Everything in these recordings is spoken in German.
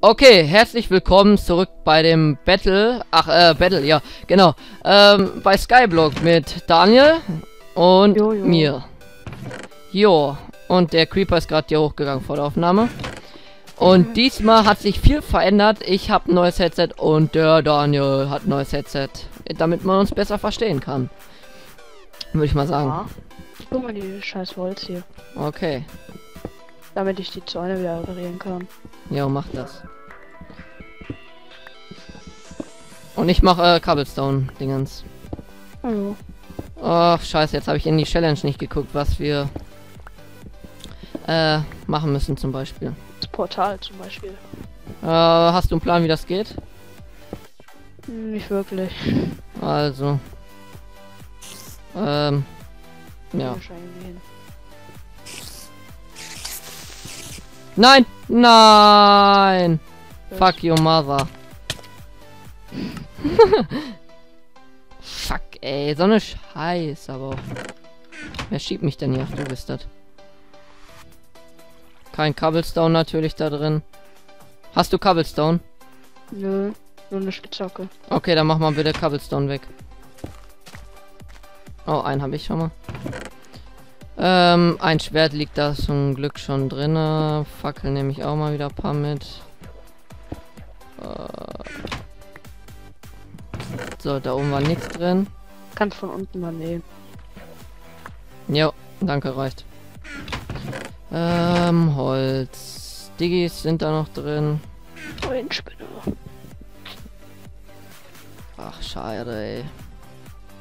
Okay, herzlich willkommen zurück bei dem Battle. Battle, ja, genau. Bei Skyblock mit Daniel und mir. Jo, und der Creeper ist gerade hier hochgegangen vor der Aufnahme. Und diesmal hat sich viel verändert. Ich habe ein neues Headset und der Daniel hat ein neues Headset. Damit man uns besser verstehen kann. Würde ich mal sagen. Ja. Guck mal, die scheiß Holz hier. Okay. Damit ich die Zäune wieder reparieren kann. Ja, mach das. Und ich mache Cobblestone-Dingens. Hallo. Ach, scheiße, jetzt habe ich in die Challenge nicht geguckt, was wir machen müssen zum Beispiel. Das Portal zum Beispiel. Hast du einen Plan, wie das geht? Nicht wirklich. Also. Ja. Nein! Nein! Fuck your mother. Fuck, ey. So eine Scheiße, aber auch. Wer schiebt mich denn hier? Ach, du bist das. Kein Cobblestone natürlich da drin. Hast du Cobblestone? Nö, nur eine Spitzhacke. Okay, dann mach mal bitte Cobblestone weg. Oh, einen habe ich schon mal. Ein Schwert liegt da zum Glück schon drin. Fackel nehme ich auch mal wieder ein paar mit. So, da oben war nichts drin. Kannst von unten mal nehmen. Jo, danke, reicht. Holz. Diggis sind da noch drin. Spinnen. Ach, scheiße, ey.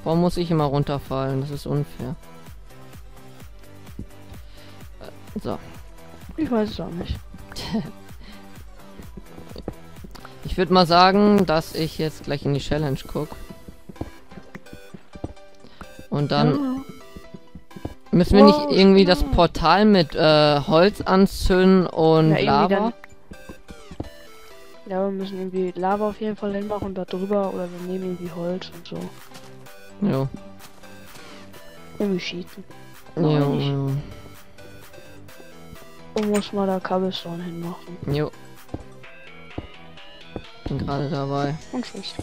Warum muss ich immer runterfallen? Das ist unfair. So. Ich weiß es auch nicht. Ich würde mal sagen, dass ich jetzt gleich in die Challenge gucke. Und dann müssen wir nicht irgendwie das Portal mit Holz anzünden und ja, Lava. Ja, wir müssen irgendwie Lava auf jeden Fall hinmachen und da drüber, oder wir nehmen irgendwie Holz und so. Jo. Irgendwie cheaten. Jo. Und muss mal da Cobblestone hinmachen. Jo. Bin gerade dabei. Und schlecht.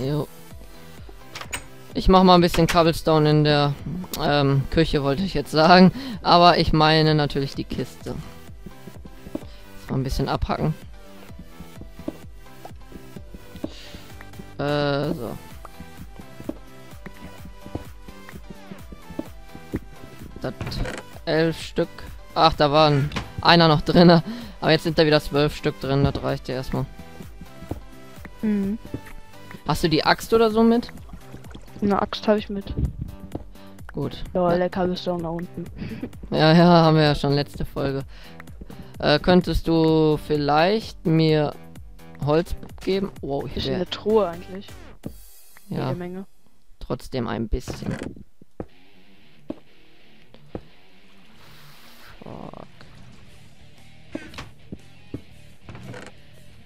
Jo. Ich mache mal ein bisschen Cobblestone in der Küche, wollte ich jetzt sagen. Aber ich meine natürlich die Kiste. Mal ein bisschen abhacken. So. Das 11 Stück. Ach, da waren einer noch drin. Aber jetzt sind da wieder 12 Stück drin. Das reicht ja erstmal. Mhm. Hast du die Axt oder so mit? Eine Axt habe ich mit. Gut. Ja, lecker bist du auch nach unten. Ja, ja, haben wir ja schon letzte Folge. Könntest du vielleicht mir Holz geben? Wow, hier ist eine Truhe eigentlich. Ja. Jede Menge. Trotzdem ein bisschen.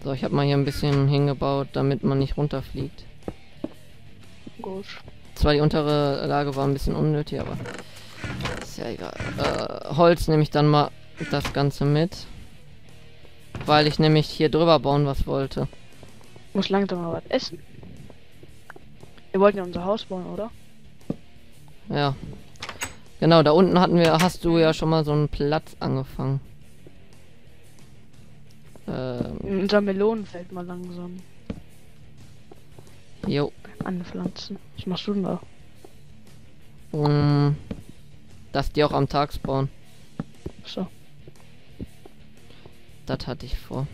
So, ich habe mal hier ein bisschen hingebaut, damit man nicht runterfliegt. Gut. Zwar die untere Lage war ein bisschen unnötig, aber ist ja egal. Holz nehme ich dann mal das Ganze mit, weil ich nämlich hier drüber bauen was wollte. Muss langsam mal was essen. Wir wollten ja unser Haus bauen, oder? Ja. Genau, da unten hatten wir, hast du ja schon mal so einen Platz angefangen. Unser Melonenfeld mal langsam. Jo. Anpflanzen. Was machst du denn da? Dass die auch am Tag spawnen. So. Das hatte ich vor.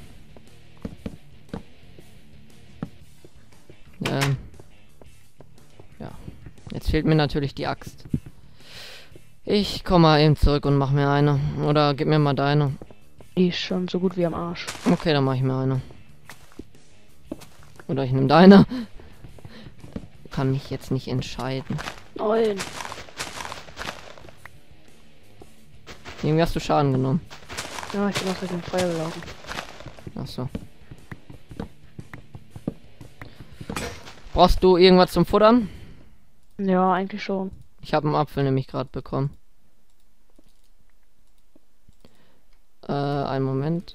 Ja. Jetzt fehlt mir natürlich die Axt. Ich komme mal eben zurück und mache mir eine. Oder gib mir mal deine. Die ist schon so gut wie am Arsch. Okay, dann mache ich mir eine. Oder ich nehme deine. Kann mich jetzt nicht entscheiden. Nein. Irgendwie hast du Schaden genommen. Ja, ich bin aus dem Feuer gelaufen. Ach so. Brauchst du irgendwas zum Futtern? Ja, eigentlich schon. Ich habe einen Apfel nämlich gerade bekommen. Einen Moment.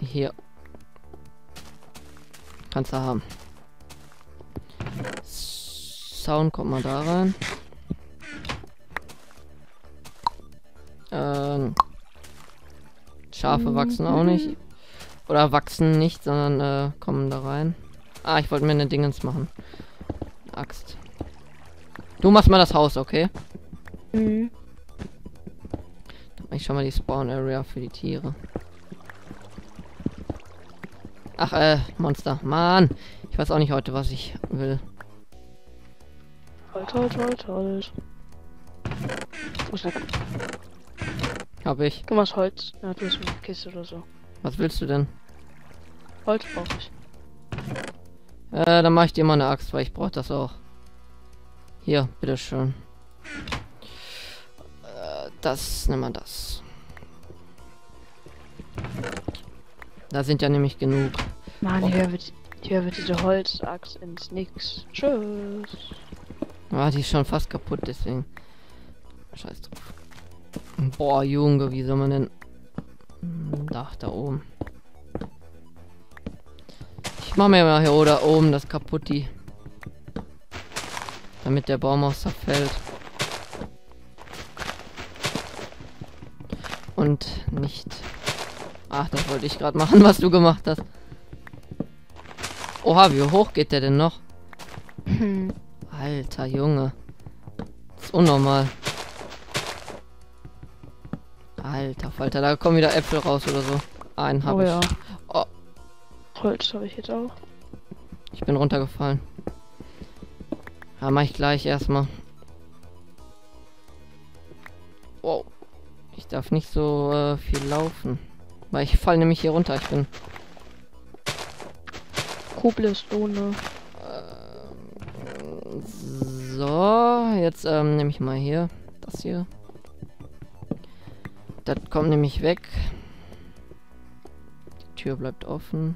Hier. Kannst du haben. Sound kommt mal da rein. Schafe wachsen auch nicht. Oder wachsen nicht, sondern kommen da rein. Ah, ich wollte mir eine Dingens machen. Eine Axt. Du machst mal das Haus, okay? Mhm. Dann mach ich schon mal die Spawn Area für die Tiere. Ach, Monster. Mann. Ich weiß auch nicht heute, was ich will. Toll, toll, toll, toll. Hab ich. Du machst Holz. Ja, du hast eine Kiste oder so. Was willst du denn? Holz brauche ich. Dann mache ich dir mal eine Axt, weil ich brauche das auch. Hier, bitteschön. Das, nimm mal das. Da sind ja nämlich genug. Mann, oh. hier wird diese Holzaxt ins Nix. Tschüss. Ah, die ist schon fast kaputt, deswegen. Scheiß drauf. Boah, Junge, wie soll man denn... Da oben. Ich mache mir mal hier oder oben das Kaputti. Damit der Baum auch zerfällt. Und nicht... Ach, das wollte ich gerade machen, was du gemacht hast. Oha, wie hoch geht der denn noch? Alter Junge. Das ist unnormal. Alter Falter, da kommen wieder Äpfel raus oder so. Einen habe ich. Ja. Oh. Holz habe ich jetzt auch. Ich bin runtergefallen. Ja, mach ich gleich erstmal. Wow. Ich darf nicht so viel laufen. Weil ich falle nämlich hier runter. Ich bin... Koblestone. So, jetzt nehme ich mal hier. Das hier. Das kommt nämlich weg. Die Tür bleibt offen.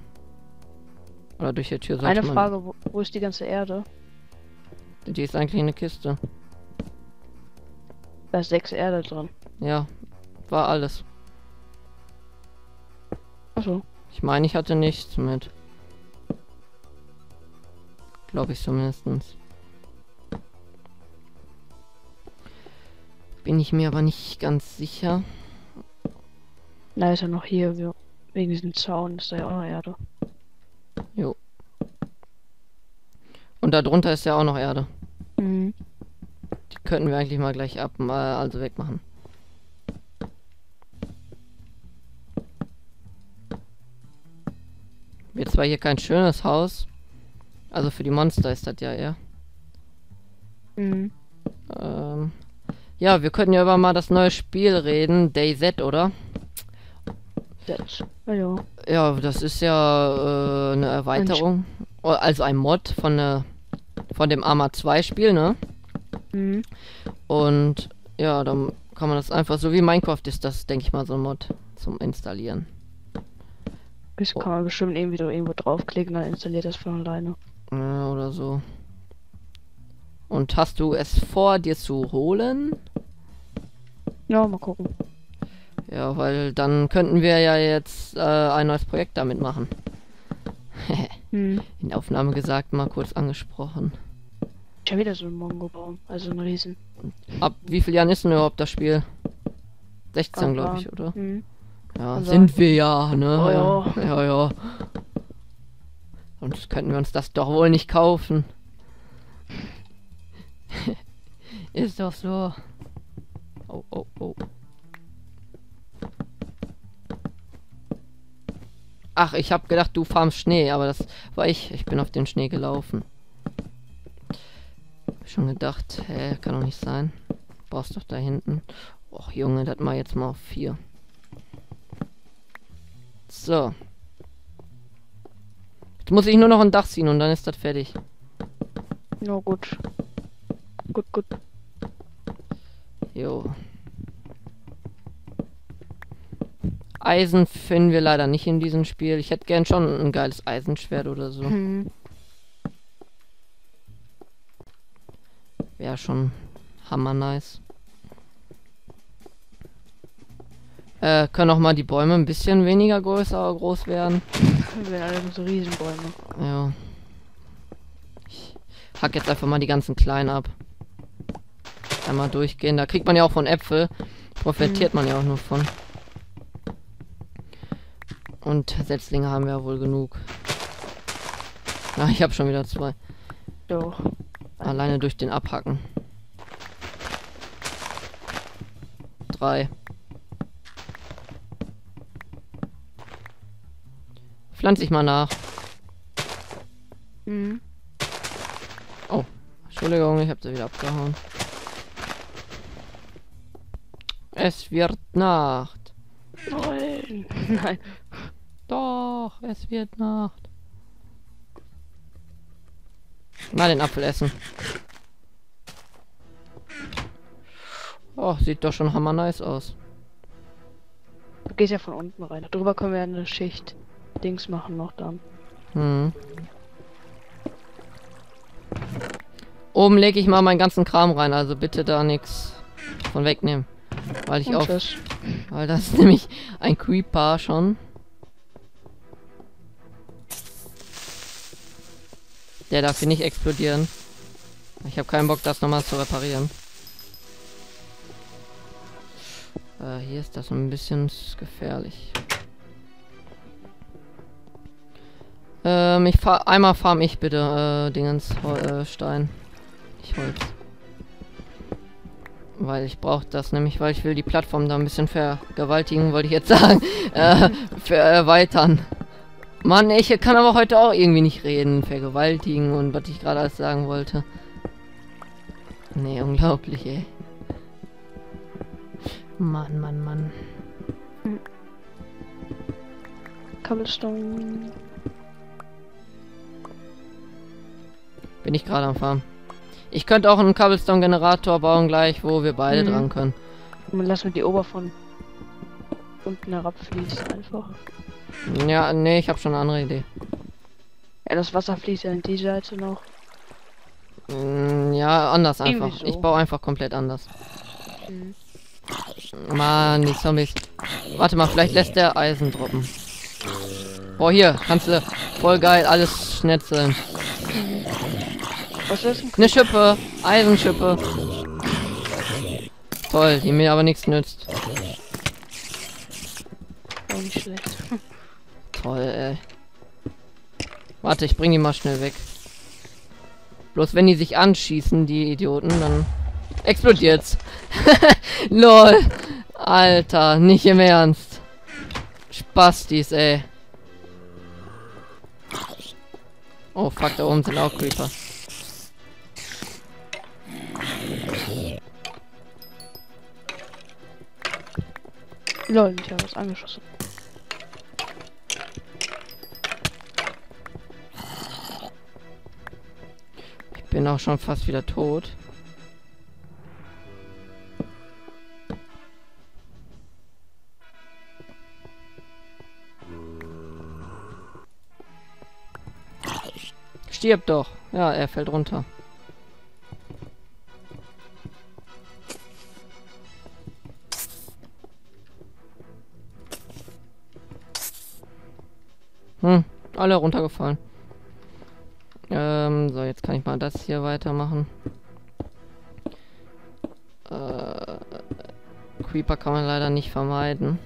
Oder durch die Tür sollte man... Eine Frage, wo ist die ganze Erde? Die ist eigentlich eine Kiste. Da ist 6 Erde drin. Ja, war alles. Achso. Ich meine, ich hatte nichts mit. Glaube ich zumindest. Bin ich mir aber nicht ganz sicher. Da ist er noch hier, wegen diesem Zaun ist da ja auch noch Erde. Jo. Und da drunter ist ja auch noch Erde. Mhm. Die könnten wir eigentlich mal gleich wegmachen. Wird zwar hier kein schönes Haus. Also für die Monster ist das ja eher. Mhm. Ja, wir können ja über mal das neue Spiel reden. DayZ, oder? Ja, das ist ja eine Erweiterung, also ein Mod von dem Arma 2 Spiel, ne? Mhm. Und ja, dann kann man das einfach, so wie Minecraft ist das, denke ich mal, so ein Mod zum Installieren. Das kann man bestimmt eben wieder irgendwo draufklicken, dann installiert das von alleine. Ja, oder so. Und hast du es vor, dir zu holen? Ja, mal gucken. Ja, weil dann könnten wir ja jetzt ein neues Projekt damit machen. In der Aufnahme gesagt, mal kurz angesprochen. Schon wieder so ein Mongo-Baum, also ein Riesen. Ab wie vielen Jahren ist denn überhaupt das Spiel? 16, glaube ich, oder? Mhm. Ja, also sind wir ja, ne? Oh, ja. Ja. Sonst könnten wir uns das doch wohl nicht kaufen. Ist doch so. Oh. Ach, ich habe gedacht, du farmst Schnee, aber das war ich. Ich bin auf den Schnee gelaufen. Hab schon gedacht, hä, kann doch nicht sein. Brauchst doch da hinten. Och Junge, das mal jetzt mal auf 4. So. Jetzt muss ich nur noch ein Dach ziehen und dann ist das fertig. Na gut. Gut. Jo. Eisen finden wir leider nicht in diesem Spiel. Ich hätte gern schon ein geiles Eisenschwert oder so. Wäre schon hammer nice. Können auch mal die Bäume ein bisschen weniger größer groß werden. Wir werden alle so Riesenbäume. Ja. Ich hack jetzt einfach mal die ganzen Kleinen ab. Einmal durchgehen. Da kriegt man ja auch von Äpfel. Profitiert man ja auch nur von. Und Setzlinge haben wir ja wohl genug. Ah, ich habe schon wieder zwei. Doch. Alleine durch den Abhacken. 3. Pflanze ich mal nach. Mhm. Oh, Entschuldigung, ich habe sie wieder abgehauen. Es wird Nacht. Nein. Nein. Doch, es wird Nacht. Mal den Apfel essen. Oh, sieht doch schon hammer nice aus. Du gehst ja von unten rein. Darüber können wir eine Schicht Dings machen noch dann. Hm. Oben lege ich mal meinen ganzen Kram rein, also bitte da nichts von wegnehmen. Weil ich auch. Weil das ist nämlich ein Creeper schon. Der darf hier nicht explodieren. Ich habe keinen Bock, das nochmal zu reparieren. Hier ist das ein bisschen gefährlich. Ich fahr einmal farm ich bitte Dingens Stein. Ich Holz. Weil ich brauche das nämlich, weil ich will die Plattform da ein bisschen vergewaltigen, wollte ich jetzt sagen. Erweitern. Mann, ich kann aber heute auch irgendwie nicht reden. Vergewaltigen und was ich gerade alles sagen wollte. Nee, unglaublich, ey. Mann, Mann, Mann. Kabelstein. Bin ich gerade am Farm. Ich könnte auch einen Cobblestone-Generator bauen gleich, wo wir beide dran können. Und lass mir die Ober von unten herabfließen einfach. Ja, nee, ich habe schon eine andere Idee. Ja, das Wasser fließt ja in die Seite noch. Ja, anders einfach. So. Ich baue einfach komplett anders. Mann, die Zombies. Warte mal, vielleicht lässt der Eisen droppen. Boah, hier, kannst du voll geil alles schnetzeln. Was ist? Eine Schippe, Eisenschippe. Toll, die mir aber nichts nützt. Oh, nicht schlecht. Toll, ey. Warte, ich bring die mal schnell weg. Bloß wenn die sich anschießen, die Idioten, dann explodiert's. Lol. Alter, nicht im Ernst. Spastis, ey. Oh, fuck, da oben sind auch Creeper. Lol, ich habe was angeschossen. Ich bin auch schon fast wieder tot. Stirb doch. Ja, er fällt runter. Alle runtergefallen. So, jetzt kann ich mal das hier weitermachen. Creeper kann man leider nicht vermeiden.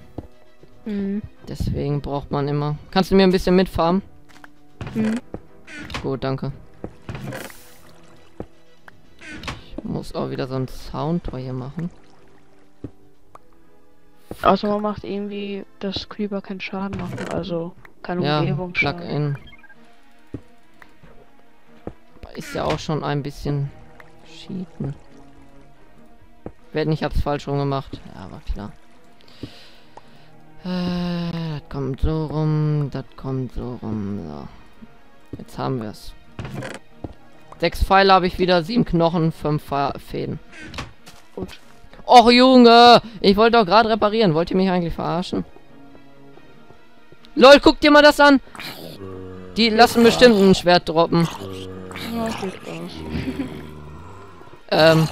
Deswegen braucht man immer... Kannst du mir ein bisschen mitfarmen? Gut, danke. Ich muss auch wieder so ein Soundtor hier machen. Außer also man macht irgendwie, dass Creeper keinen Schaden machen, also... Keine Umgebung schon. Plug-in. Ist ja auch schon ein bisschen cheaten. Werden ich hab's falsch rum gemacht. Ja, war klar. Das kommt so rum, das kommt so rum. So. Jetzt haben wir's. 6 Pfeile habe ich wieder, 7 Knochen, 5 Fäden. Gut. Och Junge! Ich wollte doch gerade reparieren. Wollt ihr mich eigentlich verarschen? LOL, guck dir mal das an! Die lassen bestimmt ein Schwert droppen. Ja, geht aus.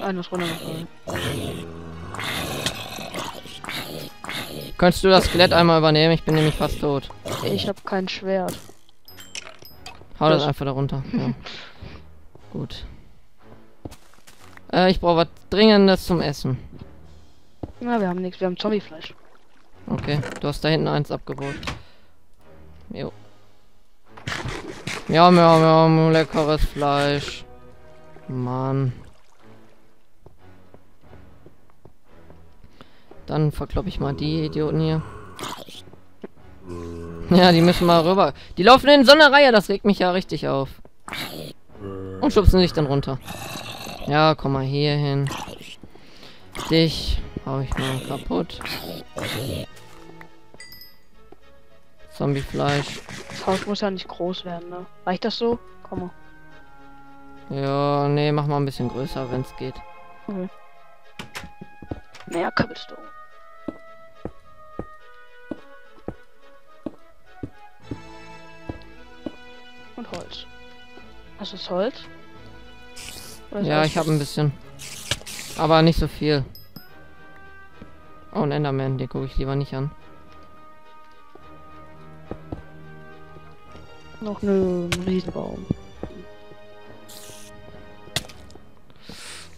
Eine Runde noch. Könntest du das Skelett einmal übernehmen? Ich bin nämlich fast tot. Ich habe kein Schwert. Hau das einfach da runter. Ja. Gut. Ich brauche was Dringendes zum Essen. Na, wir haben nichts. Wir haben Zombiefleisch. Okay, du hast da hinten eins abgebaut. Jo. Ja, miau, miau, leckeres Fleisch. Mann. Dann verkloppe ich mal die Idioten hier. Ja, die müssen mal rüber. Die laufen in so einer Reihe, das regt mich ja richtig auf. Und schubsen sich dann runter. Ja, komm mal hier hin. Dich hau ich mal kaputt. Zombiefleisch. Das Haus muss ja nicht groß werden, ne? Reicht das so? Komm mal. Ja, nee, mach mal ein bisschen größer, wenn es geht. Okay. Mehr Cobblestone. Und Holz. Hast du das Holz? Ja, ich habe ein bisschen. Aber nicht so viel. Oh, ein Enderman, den gucke ich lieber nicht an. Noch ein Riesenbaum.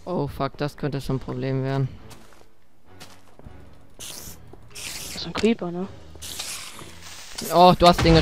Oh fuck, das könnte schon ein Problem werden. Das ist ein Creeper, ne? Oh, du hast den